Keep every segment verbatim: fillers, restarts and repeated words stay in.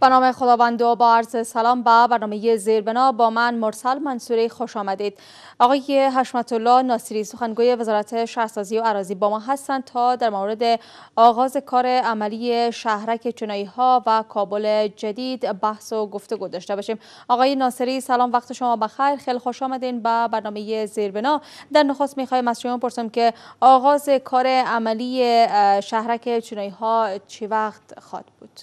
به نام خداوند و با عرض سلام به برنامه زیربنا با من مرسل منصوری خوش آمدید. آقای حشمتالله ناصری سخنگوی وزارت شهرسازی و اراضی با ما هستند تا در مورد آغاز کار عملی شهرک چنایی ها و کابل جدید بحث و گفتگو داشته باشیم. آقای ناصری سلام، وقت شما بخیر، خیلی خوش آمدین به برنامه زیربنا. در نخست میخوایم از شما پرسم که آغاز کار عملی شهرک چنایی ها چی وقت خواهد بود؟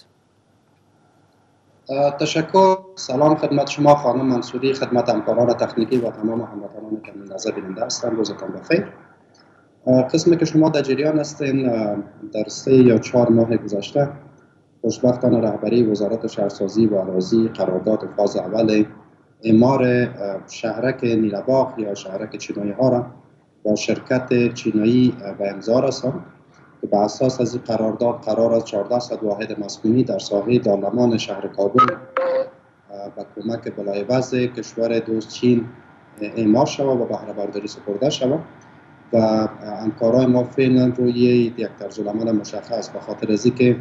تشکر، سلام خدمت شما خانم منصوری، خدمت همکاران تکنیکی و تمام هموطنانی که نظر بیننده هستند. روزتان بخیر. قسمی که شما در جریان هستین، در سه یا چهار ماه گذشته خوشبختانه رهبری وزارت شهرسازی و اراضی قرارداد فاز اول اعمار شهرک نیلا باغ یا شهرک چینایی ها را با شرکت چینایی به امضا رساند. به اساس از این قرارداد قرار است چهارده صد واحد مسکونی در ساحه دامان شهر کابل با کمک بلایوز کشور دوست چین اعمار شود و بهره برداری سپرده شود و همکارای ما فعلا روی یک طرزالعمل مشخص به خاطر از اینکه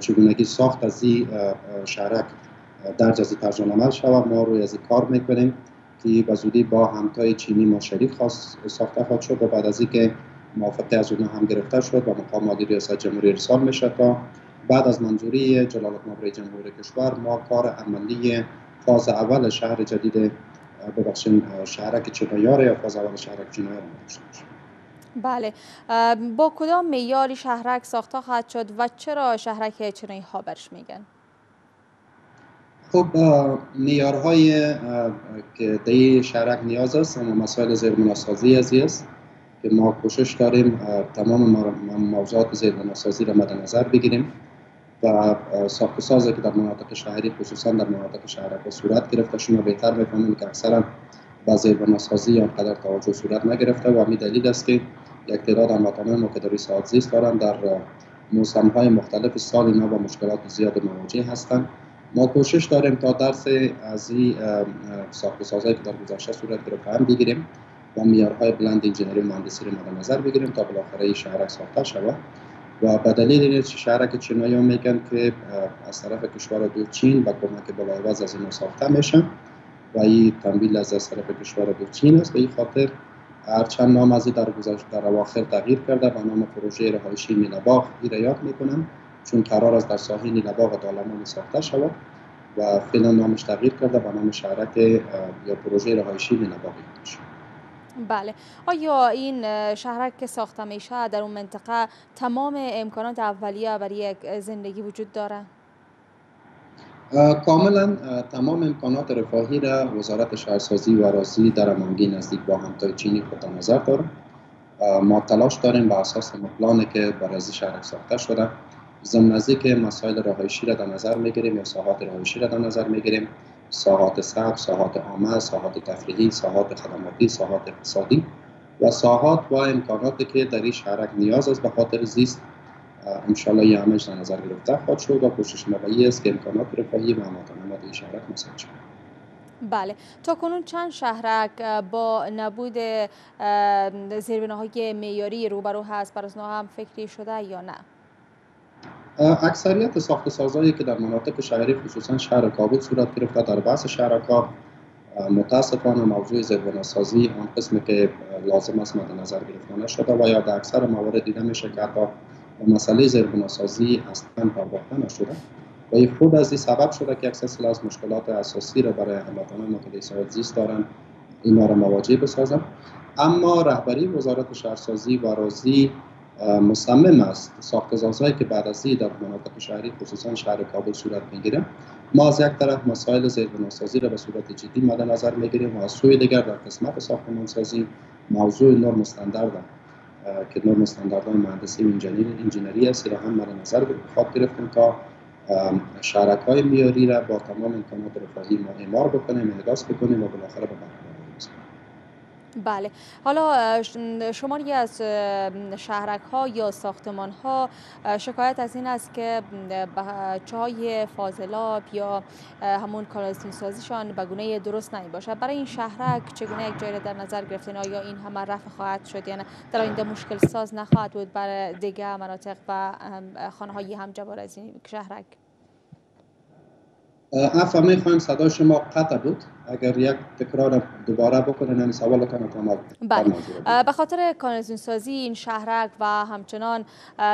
چگونگی ساخت از این شهرک درج از طرزالعمل شود ما روی از کار میکنیم که به زودی با همتای چینی ما شریک خاص ساخته خواهد شد و بعد از اینکه موافقه از اونها هم گرفته شد و مقامات ریاست جمهوری ارسال میشه تا بعد از منظوری جلالت مامور جمهور کشور ما کار عملی فاز اول شهر جدید ببخشید شهرک چنایی یا فاز اول شهرک چنایی داشته باشیم. بله، با کدام معیاری شهرک ساخته خواهد شد و چرا شهرک چنایی ها برش میگن؟ خب معیارهای که در شهرک نیاز است اما مسائل زیربنا سازی است که ما کوشش داریم تمام موضوعات زیربنا سازی را مد نظر بگیریم و ساخت و سازی که در مناطق شهری خصوصا در مناطق شهرک صورت گرفته شما بهتر می‌فهمید که اکثرا با زیربنا سازی آنقدر توجه صورت نگرفته و همین دلیل است که یک تعداد هموطنان ما که در ساحات زیست دارند در موسم‌های مختلف سال اینا با مشکلات زیاد مواجه هستند. ما کوشش داریم تا درس از این ساخت و سازی که در گذشته صورت گرفته هم بگیریم و معیارهای بلند انجینری مهندسی را مد نظر بگیریم تا بالاخره این شهرک ساخته شود و به دلیل این شهرک چنایی میگن که از طرف کشور دو چین با کمک بلایوز از این ساخته میشن و این تمویل از طرف کشور دو چین است. به این خاطر هرچند نام از در گذشته در اواخر تغییر کرده و نام پروژه رهایشی نیلا باغ را یاد میکنم چون قرار است در ساحه نیلا باغ دامان ساخته شود و فعلا نامش تغییر کرده و نام شهرک یا پروژه رهایشی نیلا باغ شد. بله، آیا این شهرک که ساخته میشه در اون منطقه تمام امکانات اولیه برای یک زندگی وجود داره؟ کاملا تمام امکانات رفاهی را وزارت شهرسازی و اراضی در امانگی نزدیک با همتای چینی خود نظر داره. ما تلاش داریم بر اساس پلانی که برای شهرک ساخته شده ضمن نزدیک مسائل رهایشی را در نظر میگیریم یا ساحات رهایشی را در نظر میگیریم، ساحات سبز، ساحات عامه، ساحات تفریحی، ساحات خدماتی، ساحات اقتصادی و ساحات و امکاناتی که در این شهرک نیاز است به خاطر زیست انشالله یه همش در نظر گرفته خواهد شد و کوشش ما است که امکانات رفاهی و هموطنان این شهرک مساعد شود. بله، تا کنون چند شهرک با نبود زیربناهای معیاری روبرو هست؟ بر اونها هم فکری شده یا نه؟ اکثریت ساخت سازایی که در مناطق شهری خصوصا شهر کابل صورت گرفته در بحث شهرک‌ها متاسفانه موضوع زیربنا سازی آن قسمی که لازم است مد نظر گرفته نشده و یا در اکثر موارد دیده میشه که حتی مسئله زیربنا سازی اصلا پرداخته نشده و این خود از این سبب شده که یک سلسله از مشکلات اساسی را برای هموطنان که در ساحات زیست دارند اینا را مواجه بسازند. اما رهبری وزارت شهرسازی و اراضی مصمم است ساخت‌وسازهایی که بعد از این در مناطق شهری خصوصا شهر کابل صورت میگیره ما از یک طرف مسائل زیربناسازی را به صورت جدی مد نظر میگیریم و از سوی دیگر در قسمت ساختمانسازی موضوع نرم استاندارد که نرم استانداردهای مهندسی و انجینری است را هم مد نظر گرفتیم تا شهرک‌های معیاری را با تمام امکانات رفاهی ما اعمار بکنیم، احداث بکنیم و بالاخره به بله. حالا شماری از شهرک ها یا ساختمان ها شکایت از این است که چای فاضلاب یا همون کانالیزاسیون سازیشان به گونه درست نمیباشد. برای این شهرک چگونه یک جای را در نظر گرفتین؟ آیا این همه رفع خواهد شد یعنی در آینده مشکل ساز نخواهد بود برای دیگر مناطق و خانه های همجوار از این شهرک؟ عفو میخوایم صدا شما قطع بود، اگر یک تکرار دوباره بکنن این سوال کنم تمام. بله، به خاطر کانالیزاسیون‌سازی این شهرک و همچنان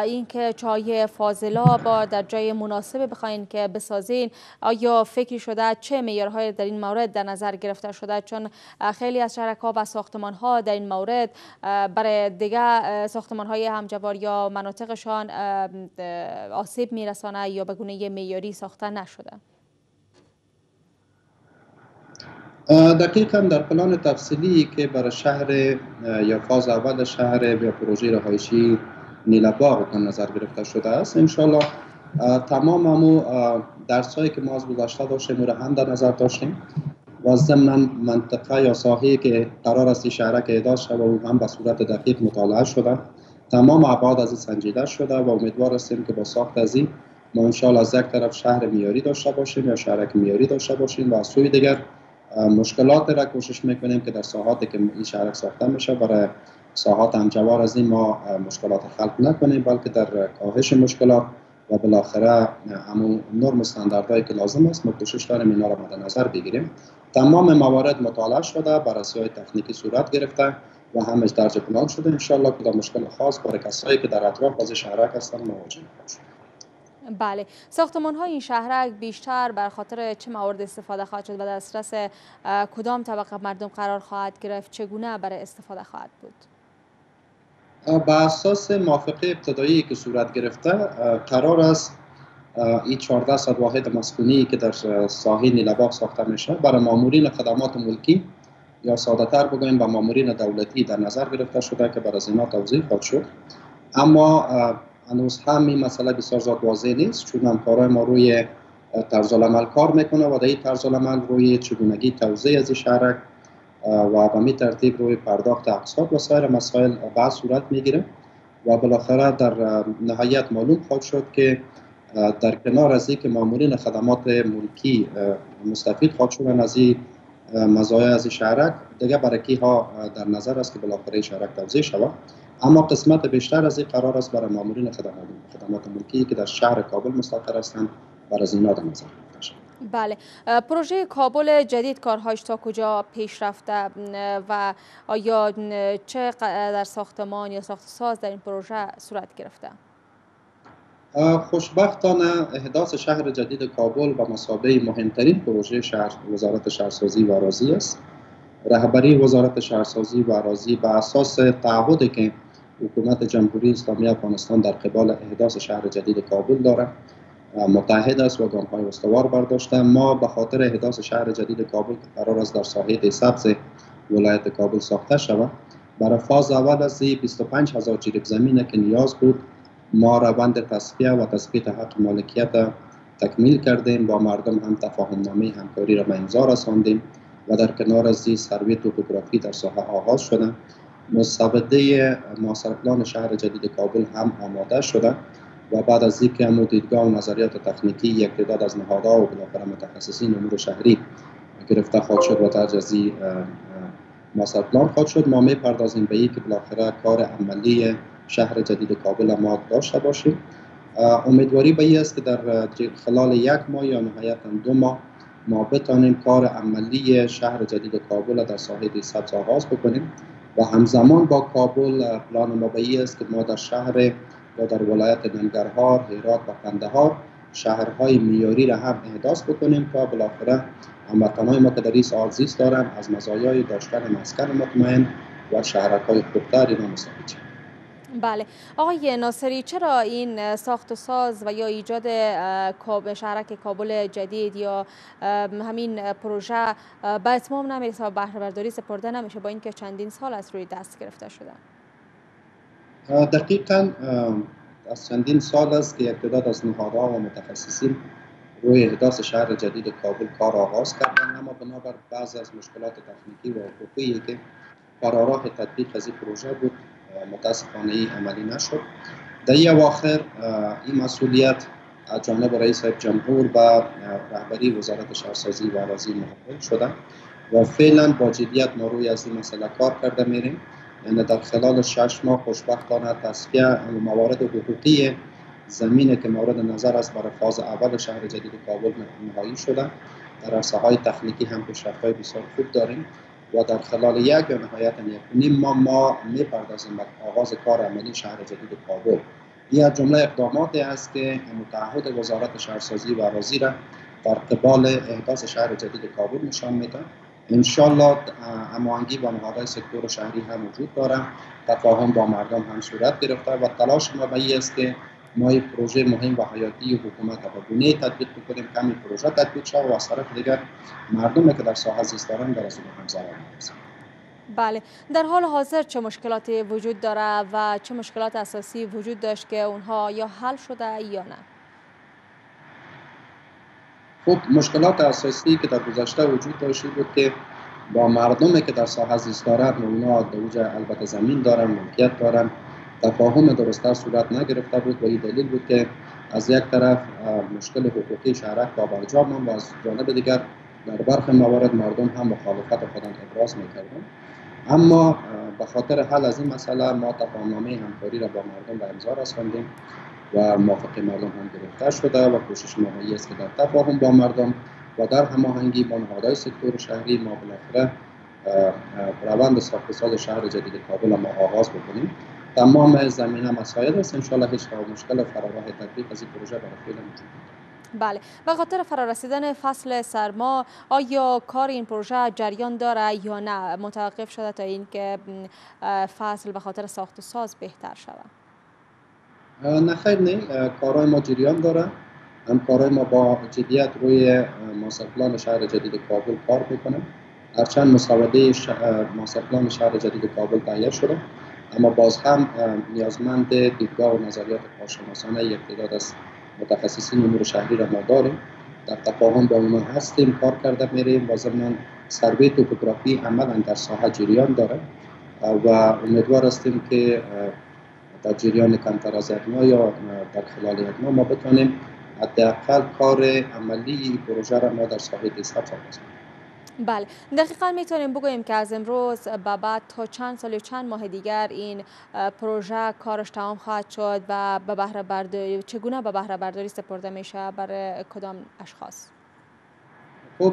اینکه چای فاضلاب با در جای مناسب بخواین که بسازین، آیا فکری شده چه معیارهای در این مورد در نظر گرفته شده؟ چون خیلی از شهرک‌ها و ساختمان‌ها در این مورد برای دیگه ساختمان‌های همجوار یا مناطقشان آسیب میرسانه یا به گونه معیاری ساخته نشده. دقیقا در پلان تفصیلی که برای شهر یا فاز اول شهر یا پروژه رهایشی نیلا باغ نظر گرفته شده است، انشالله تمام همو درس هایی که ما از گذشته داشتیم رو هم در نظر داشتیم و ضمناً منطقه یا ساحه‌ای که قرار است شهرک احداث شود و هم به صورت دقیق مطالعه شده، تمام ابعاد از این سنجیده شده و امیدوار هستیم که با ساخت از این ما انشالله از یک طرف شهر معیاری داشته باشیم یا شهرک معیاری داشته باشیم و از سوی دیگر مشکلات را کوشش میکنیم که در ساحاتی که این شهرک ساخته میشه برای ساحات همجوار از این ما مشکلات خلق نکنیم، بلکه در کاهش مشکلات و بالاخره همون نرم استانداردهایی که لازم است ما کوشش داریم اینا را مد نظر بگیریم. تمام موارد مطالعه شده، بررسی‌های تکنیکی صورت گرفته و همش درج پلان شده، انشالله که در مشکل خاص برای کسایی که در اطراف از شهرک هستند مواجه نباشند. بله، ساختمان های این شهرک بیشتر بر خاطر چه موارد استفاده خواهد شد و دسترس کدام طبقه مردم قرار خواهد گرفت، چگونه برای استفاده خواهد بود؟ بر اساس موافقه ابتدایی که صورت گرفته قرار است این چهارده صد واحد مسکونی که در ساحل نیلا باغ ساخته میشه برای مامورین خدمات ملکی یا ساده‌تر بگوییم به مامورین دولتی در نظر گرفته شده که برای اینا توزیع خواهد شد، اما هنوز هم این مسئله بسیار زیاد واضح نیست چون همکارای ما روی طرز العمل کار میکنه و در این طرز العمل روی چگونگی توزیع از شهرک و به می ترتیب روی پرداخت اقساط و سایر مسائل بحث صورت میگیره و بالاخره در نهایت معلوم خواهد شد که در کنار از اینکه مامورین خدمات ملکی مستفید خواهد شدن از این مزایا از شهرک، دیگه برای ها در نظر است که بالاخره شهرک توزیع شود، اما قسمت بیشتر از این قرار است برای مامورین خدمات خدمات ملکی که در شهر کابل مستقر هستند برای اینا در نظر گرفته شده. بله، پروژه کابل جدید کارهاش تا کجا پیش رفته و آیا چه در ساختمان یا ساخت ساز در این پروژه صورت گرفته؟ خوشبختانه احداث شهر جدید کابل به مسابقه مهمترین پروژه شهر وزارت شهرسازی و اراضی است. رهبری وزارت شهرسازی و اراضی بر اساس تعهدی که حکومت جمهوری اسلامی افغانستان در قبال احداث شهر جدید کابل داره متحد است و گام‌های استوار برداشته. ما به خاطر احداث شهر جدید کابل که قرار است در ساحه سبز ولایت کابل ساخته شود، برای فاز اول از بیست و پنج هزار جریب زمینه که نیاز بود ما روند تصفیه و تثبیت حق مالکیت تکمیل کردیم، با مردم هم تفاهمنامه همکاری را به امضا رساندیم و در کنار از این سروی توپوگرافی در ساحه آغاز شده. مسوده ماستر پلان شهر جدید کابل هم آماده شده و بعد از اینکه هم دیدگاه و نظریات تکنیکی یک تعداد از نهادها و بالاخره متخصصین امور شهری گرفته خواهد شد و درج از این ماستر پلان خواهد شد، ما میپردازیم به اینکه بالاخره کار عملی شهر جدید کابل ما داشته باشیم. امیدواری به این است که در خلال یک ماه یا نهایتا دو ماه ما بتانیم کار عملی شهر جدید کابل در ساحه سبز آغاز بکنیم و همزمان با کابل پلان ما به این است که ما در شهر یا در ولایت ننگرهار، هیرات و کندهار شهرهای معیاری را هم احداث بکنیم تا بالاخره هموطنان ما که در این ساحه زیست دارند از مزایای داشتن مسکن مطمئن و شهرک‌های خوبتر اینا مستفید شوند. بله، آقای ناصری، چرا این ساخت و ساز و یا ایجاد شهرک کابل جدید یا همین پروژه به اتمام نمیرسه و بهره برداری سپرده نمیشه با اینکه چندین سال از روی دست گرفته شده؟ دقیقاً از چندین سال است که یک تعداد از نهادها و متخصصین روی احداث شهر جدید کابل کار آغاز کردند، اما بنابر بعضی از مشکلات تکنیکی و حقوقی که قرارآغاز تطبیق از این پروژه بود متاسفانه ای عملی نشد. در این اواخر این مسئولیت از جانب رئیس جمهور و رهبری وزارت شهرسازی و اراضی محول شده و فعلا با جدیت ما روی از این مسئله کار کرده میریم، یعنی در خلال شش ماه خوشبختانه تصفیه موارد حقوقی زمینه که مورد نظر است برای فاز اول شهر جدید کابل نهایی شده. در عرصه های تخنیکی هم پیشرفت‌های بسیار خوب داریم و در خلال یک یا نهایتا یک نیم ما ما میپردازیم به آغاز کار عملی شهر جدید کابل. این از جمله اقداماتی است که متعهد وزارت شهرسازی و اراضی را در قبال احداث شهر جدید کابل نشان میده. انشالله هماهنگی با نهادهای سکتور شهری هم وجود دارد، تفاهم با مردم هم صورت گرفته و تلاش ما به این است که ما یک پروژه مهم و حیاتی حکومت به گونه‌ای تطبیق بکنیم کمی پروژه تطبیق شد و از طرف دیگر مردم که در ساحه زیست دارند در از اون هم ضرر می‌رسند. بله، در حال حاضر چه مشکلاتی وجود داره و چه مشکلات اساسی وجود داشت که اونها یا حل شده یا نه؟ خب مشکلات اساسی که در گذشته وجود داشت بود که با مردمی که در ساحه زیست دارند اونا دوجه البته زمین دارند، ملکیت دارند، تفاهم درست‌تر صورت نگرفته بود و این دلیل بود که از یک طرف مشکل حقوقی شهرک با برجا ماند و از جانب دیگر در برخی موارد مردم هم مخالفت خودند ابراز می‌کردند. اما به خاطر حل از این مسئله ما تفاهمنامه همکاری را با مردم به امضا رساندیم و موافقه مردم هم گرفته شده و کوشش ما این است که در تفاهم با مردم و در هماهنگی با نهادهای سکتور شهری ما بالاخره روند ساخت‌وساز شهر جدید کابل ما آغاز بکنیم. تمام زمینه مسائل است، انشاءالله هیچ مشکل فراراه تطبیق از این پروژه برای فعلا وجود ندارد. بله، به خاطر فرارسیدن فصل سرما آیا کار این پروژه جریان داره یا نه متوقف شده تا اینکه فصل به خاطر ساخت و ساز بهتر شود؟ نه خیر، نه، کارهای ما جریان داره. همکارای ما با جدیت روی ماسپلان شهر جدید کابل کار میکنه. هرچند مسوده ماسپلان شهر جدید کابل تهیه شده اما باز هم نیازمند دیدگاه و نظریات کارشناسانه یک تعداد از متخصصین امور شهری را ما داریم، در تفاهم با اونها هستیم، کار کرده میریم و ضمن سروی توپوگرافی عملا در ساحه جریان داره و امیدوار هستیم که در جریان کمتر از یک ماه یا در خلال یک ماه ما بتونیم حداقل کار عملی پروژه را ما در ساحه دیساب ساختیم. بله، دقیقا میتونیم بگوییم که از امروز به بعد تا چند سال و چند ماه دیگر این پروژه کارش تمام خواهد شد و به بهره برداری چگونه به بهره برداری سپرده میشه برای کدام اشخاص؟ خب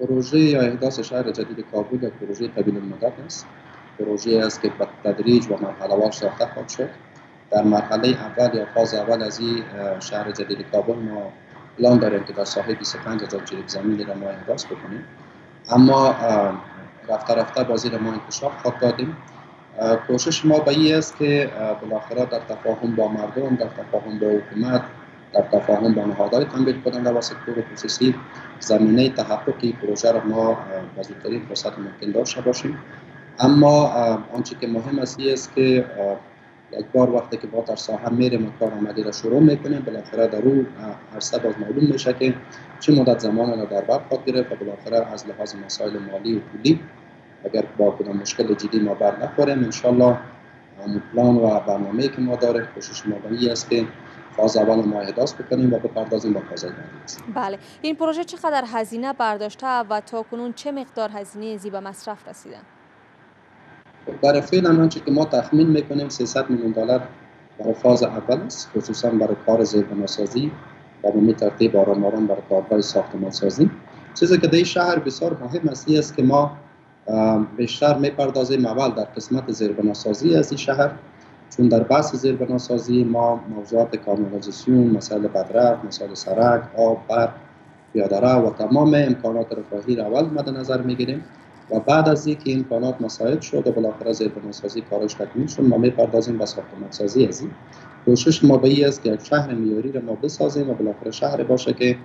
پروژه یا احداث شهر جدید کابل یک پروژه طویل المدت است. پروژه است که به تدریج و مرحله‌وار ساخته خواهد شد. در مرحله اول یا فاز اول از این شهر جدید کابل ما پلان داریم که در ساحه بیست و پنج هزار جریب زمینی را ما احداث بکنیم، اما رفته رفته بازی را ما انکشاف خواهد دادیم. کوشش ما به این است که بالاخره در تفاهم با مردم، در تفاهم با حکومت، در تفاهم با نهادهای تنبیل کننده و سکتور خصوصی زمینه تحققی پروژه را ما به زودترین فرصت ممکن داشته باشیم. اما آنچه که مهم است این است که یک بار وقتی که با در ساحه میریم و کار آمدی را شروع میکنیم بالاخره در اون عرصه باز معلوم میشه که چه مدت زمان را در بر خواهد گرفت و بالاخره از لحاظ مسائل مالی و پولی اگر با کدام مشکل جدی ما بر نخوریم انشالله همون پلان و برنامه‌ای که ما داریم کوشش ما به این است که فاز اول ما احداث بکنیم و بپردازیم به فاز بعدی. بله، این پروژه چقدر هزینه برداشته و تاکنون چه مقدار هزینه زی به مصرف رسیدن؟ برای فعلا آنچه که ما تخمین میکنیم سیصد میلیون دلار برای فاز اول است، خصوصا برای کار زیربناسازی و به می ترتیب آرام آرام برای کارهای ساختمانسازی. چیزی که در شهر بسیار مهم است است که ما بیشتر میپردازیم اول در قسمت زیربناسازی از این شهر، چون در بحث زیربناسازی ما موضوعات کانالیزاسیون، مسائل بدرفت، مسائل سرک، آب، برق، پیاده رو و تمام امکانات رفاهی را اول مد نظر میگیریم و بعد از اینکه این امکانات مساعد شد و بالاخره زیربناسازی کارش تکمیل شد ما میپردازیم به ساختمانسازی. از این کوشش ما به این است که یک شهر معیاری را ما بسازیم و بالاخره شهر باشه که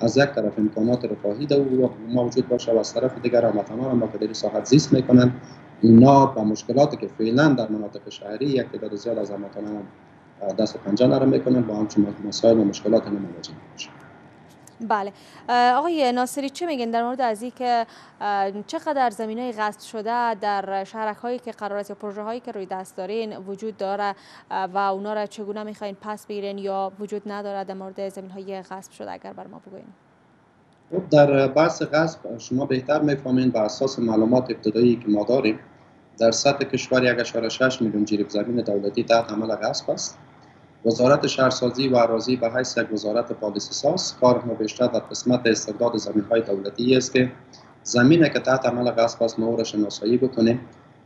از یک طرف امکانات رفاهی در او موجود باشه و از طرف دیگر هموطنان ما که در ساحه زیست میکنند اینا با مشکلاتی که فعلا در مناطق شهری یک تعداد زیاد از هموطنان دست و پنجه نرم میکنند با همچین مسائل و مشکلات مواجه باشند. بله، آقای ناصری چه میگن در مورد از اینکه چقدر زمینای غصب شده در شهرک‌هایی که قرار است یا پروژه‌هایی که روی دست دارین وجود داره و اونا را چگونه میخواین پس بگیرین یا وجود نداره؟ در مورد زمین‌های غصب شده اگر بر ما بگوین. در بحث غصب شما بهتر میفهمین بر اساس معلومات ابتدایی که ما داریم در سطح کشور یک و شش دهم میلیون جریب زمین دولتی تحت عمل غصب است. وزارت شهرسازی و اراضی به حیث یک وزارت پالیسی ساز کار ما بیشتر در قسمت استرداد زمین‌های دولتی است که زمینه که تحت عمل غصب است ما را شناسایی بکنیم،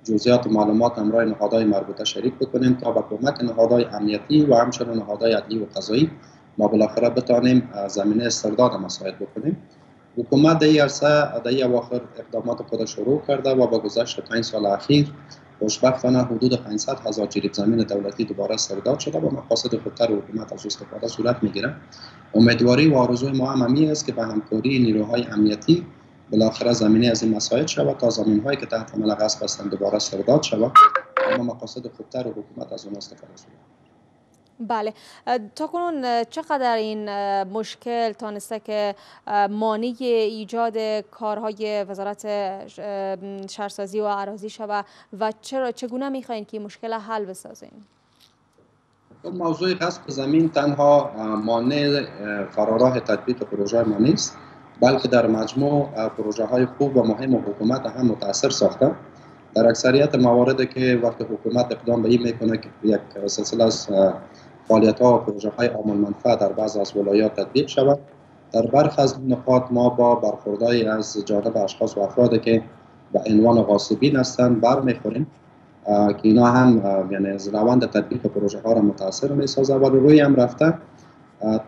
جزئیات و معلومات همراه نهادهای مربوطه شریک بکنیم تا با کمک نهادهای امنیتی و همچنین نهادهای عدلی و قضایی ما بالاخره بتانیم زمینه استرداد مساعد بکنیم. حکومت در این عرصه در این اواخر اقدامات خود شروع کرده و با گذشت پنج سال اخیر خوشبختانه حدود پانصد هزار جریب زمین دولتی دوباره استرداد شده و مقاصد خودتر حکومت از استفاده صورت میگیره. امیدواری و آرزوی ما همین است که به همکاری نیروهای امنیتی بالاخره زمینه از این مساعد شود تا زمین‌هایی که تحت عمل غصب هستند دوباره استرداد شود اما مقاصد خودتر حکومت از آن استفاده صورت. بله، تاکنون چقدر این مشکل تانسته که مانع ایجاد کارهای وزارت شهرسازی و اراضی شود و چرا چگونه میخواین که مشکل حل بسازیم؟ موضوع غصب زمین تنها مانع فراراه تطبیق پروژه ما نیست، بلکه در مجموع پروژه های خوب و مهم و حکومت هم متاثر ساخته. در اکثریت موارد که وقت حکومت اقدام به این میکنه که یک سلسله از فعالیت ها و پروژه های عامل منفعه در بعض از ولایات تطبیق شود، در برخی از نقاط ما با برخوردهای از جانب اشخاص و افرادی که به عنوان غاصبین هستند برمیخوریم که اینا هم یعنی از روند تطبیق پروژه ها را متاثر میسازه و روی هم رفته.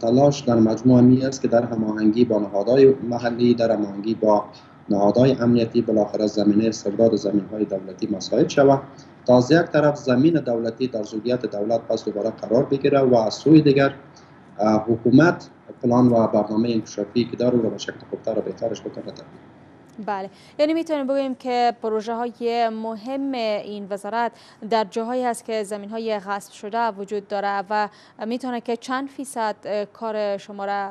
تلاش در مجموع می است که در هماهنگی با نهادهای محلی، در هماهنگی با نهادهای امنیتی بالاخره زمینه استرداد زمین‌های دولتی مساعد شود تا از یک طرف زمین دولتی در زوجیت دولت پس دوباره قرار بگیره و از سوی دیگر حکومت پلان و برنامه انکشافی که داره را به شکل خوبتر و بهترش بکنه. بله، یعنی میتونیم بگوییم که پروژه های مهم این وزارت در جاهایی هست که زمین های غصب شده وجود داره و میتونه که چند فیصد کار شما را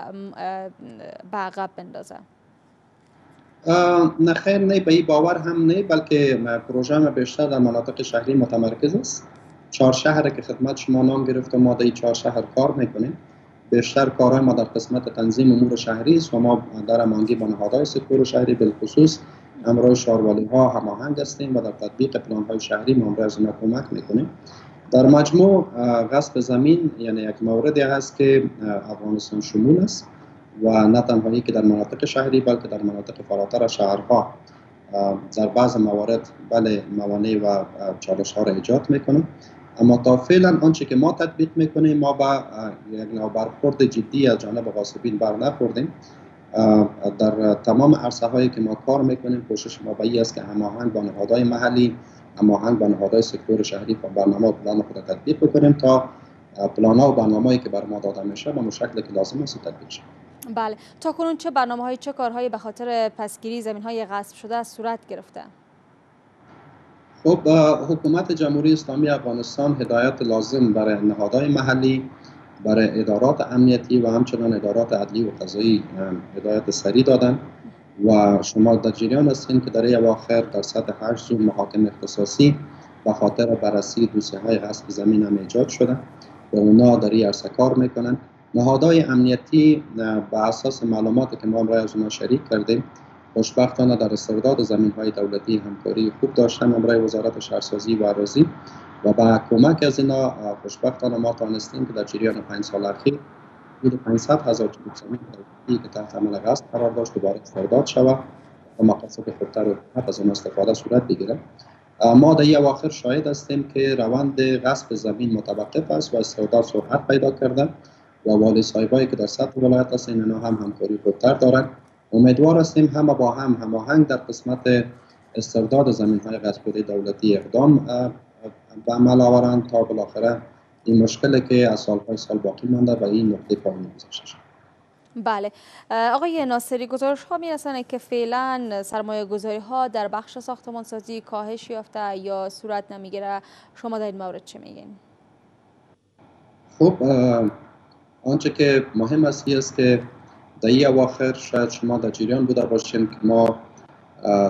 به عقب بندازه؟ نه خیر، نه به این باور هم نه، بلکه پروژه ما بیشتر در مناطق شهری متمرکز است. چهار شهر که خدمت شما نام گرفته، ما در این چهار شهر کار میکنیم. بیشتر کارهای ما در قسمت تنظیم امور شهری است و ما در هماهنگی با نهادهای سکتور شهری بالخصوص همراه شهروالی‌ها هماهنگ هستیم و در تطبیق پلان‌های شهری ما همراه از اینا کمک میکنیم. در مجموع غصب زمین یعنی یک موردی هست که افغانستان شمول است و نه تنها که در مناطق شهری بلکه در مناطق فراتر از شهرها در بعض موارد بله موانع و چالش‌ها را ایجاد میکنه. اما تا فعلا آنچه که ما تطبیق میکنیم ما با یک نوع برخورد جدی از جانب غاصبین برنخوردیم. در تمام عرصه هایی که ما کار میکنیم کوشش ما به این است که هماهنگ با نهادهای محلی، هماهنگ با نهادهای سکتور شهری و برنامه و پلان خود تطبیق بکنیم تا پلان ها و برنامه‌ای که بر ما داده میشه به شکلی که لازم است تطبیق شود. بله، تا کنون چه برنامه‌هایی، چه کارهایی به خاطر پسگیری زمین‌های غصب شده صورت گرفته؟ خب، حکومت جمهوری اسلامی افغانستان هدایت لازم برای نهادهای محلی، برای ادارات امنیتی و همچنان ادارات عدلی و قضایی هدایت سریع دادن و شما در جریان هستین که در این اواخر در سطح هشت زون محاکم اختصاصی به خاطر بررسی دوسیه های غصب زمین هم ایجاد شده و اونا در این عرصه کار میکنن. نهادهای امنیتی به اساس معلوماتی که ما همراه از اونا شریک کردیم خوشبختانه در استرداد زمین‌های دولتی همکاری خوب داشتن همراه وزارت شهرسازی و اراضی و با کمک از اینا خوشبختانه ما توانستیم که در جریان پنج سال اخیر حدود پانصد هزار جریب زمین دولتی که تحت عمل غصب قرار داشت دوباره استرداد شود و مقاصد خودتر از آن استفاده صورت بگیرد. ما در این اواخر شاهد هستیم که روند غصب زمین متوقف است و استرداد سرعت پیدا کرده و والی صاحبایی که در سطح ولایت هستند اینا هم همکاری خوبتر دارند. امیدوار هستیم همه با هم هماهنگ در قسمت استرداد زمین‌های غصب شده دولتی اقدام به عمل آورند تا بالاخره این مشکلی که از سال‌های سال باقی مانده و این نقطه پایان گذاشته شود. بله، آقای ناصری، گزارش‌ها می‌رساند که فعلا سرمایه‌گذاری‌ها در بخش ساختمان‌سازی کاهش یافته یا صورت نمی‌گیرد. شما در این مورد چه می‌گین؟ خب، آنچه که مهم است است که در این اواخر شاید شما در جریان بوده باشیم که ما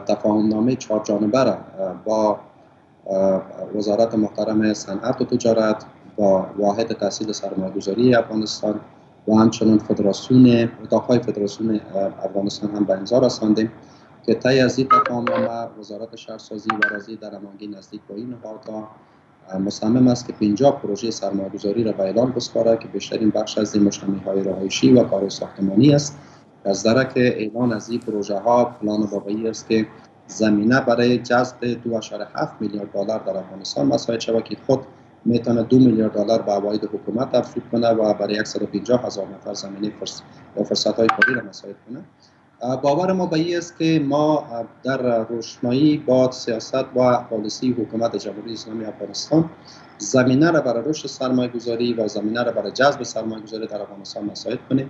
تفاهمنامه چهار جانبه را با وزارت محترم صنعت و تجارت، با واحد تحصیل سرمایه‌گذاری افغانستان و همچنین فدراسیون اتاق‌های فدراسیون افغانستان هم به امضا رساندیم که طی از این تفاهمنامه وزارت شهرسازی و اراضی در هماهنگی نزدیک با این نهادها مصمم است که پنجاه پروژه سرمایه‌گذاری را به اعلام بسپارد که بیشترین بخش از این مجتمع‌های رهایشی و کارهای ساختمانی است. از درک اعلان از این پروژه ها پلان واقعی است که زمینه برای جذب دو ممیز هفت میلیارد دلار در افغانستان مساعد شود که خود میتونه دو میلیارد دلار به عواید حکومت تفویض کنه و برای صد و پنجاه هزار نفر زمینه فرصت و فرصت‌های کاری را مساعد کنه. باور ما به این است که ما در روشنایی با سیاست و پالیسی حکومت جمهوری اسلامی افغانستان زمینه را برای رشد سرمایه‌گذاری و زمینه را برای جذب سرمایه‌گذاری در افغانستان مساعد کنیم.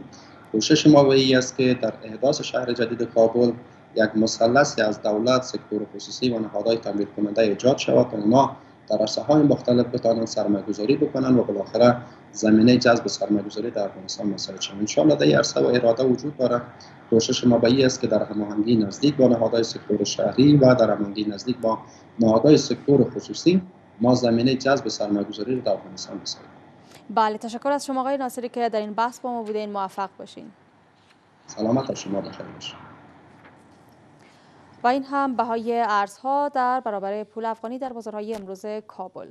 کوشش ما این است که در احداث شهر جدید کابل یک مثلث از دولت، سکتور خصوصی و نهادهای تمویل کننده ایجاد شود تا آنها در عرصه‌های مختلف بتوانند سرمایه‌گذاری بکنند و بالاخره زمینه جذب سرمایه‌گذاری در افغانستان مساعد شود. انشاءالله در این عرصه و اراده وجود دارد. کوشش ما به این است که در هماهنگی نزدیک با نهادهای سکتور شهری و در هماهنگی نزدیک با نهادهای سکتور خصوصی ما زمینه جذب سرمایه‌گذاری را در افغانستان مساعد شود. بله، تشکر از شما آقای ناصری که در این بحث با ما بودین. موفق باشین. سلامت شما بخیر باشه. و این هم بهای ارزها در برابر پول افغانی در بازارهای امروز کابل.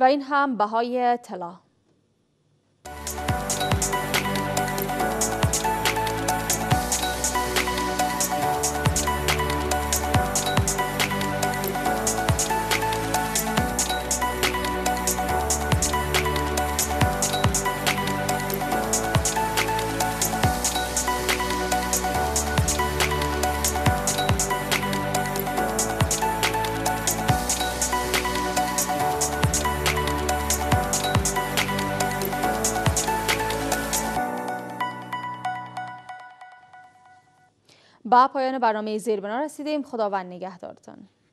و این هم بهای طلا. با پایان برنامه زیربنا رسیدیم. خداوند نگهدارتان.